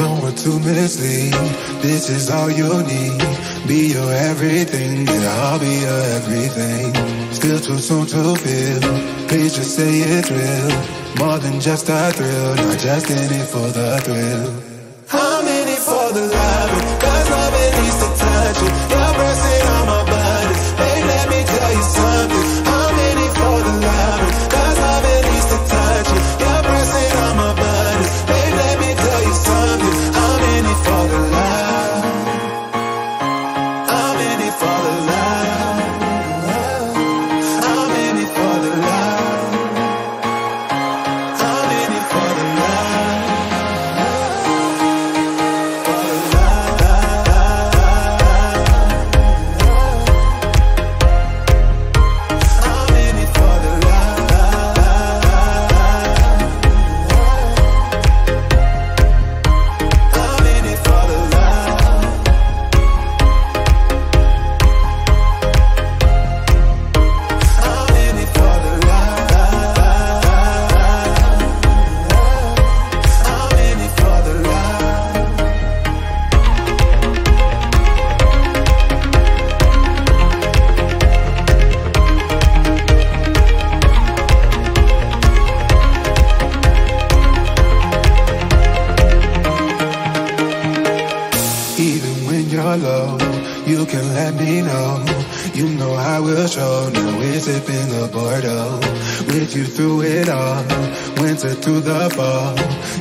Don't want to mislead. This is all you need. Be your everything. Yeah, I'll be your everything. Still too soon to feel. Please just say it's real. More than just a thrill. Not just in it for the thrill. I'm in it for the love. Cause love it needs to touch it. You're pressing on my body. Babe, let me tell you something. I'm in it for the love. Cause love it needs to touch it. You're pressing on my body. Babe, let me tell you something. I'm in it for the love. I'm in it for the love. I'm in it for the love. I'm in it for the love. For the love. I'm in it for the love. I'm in it for the love. I'm in it for the love. I'm in it for the love. Even when you're low, you can let me know. You know I will show. Now we're sipping the Bordeaux. With you through it all, winter through the fall.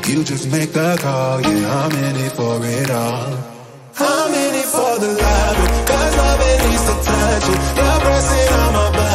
You just make the call. Yeah, I'm in it for it all. I'm in it for the love. Cause love it needs to touch it. You're pressing on my body.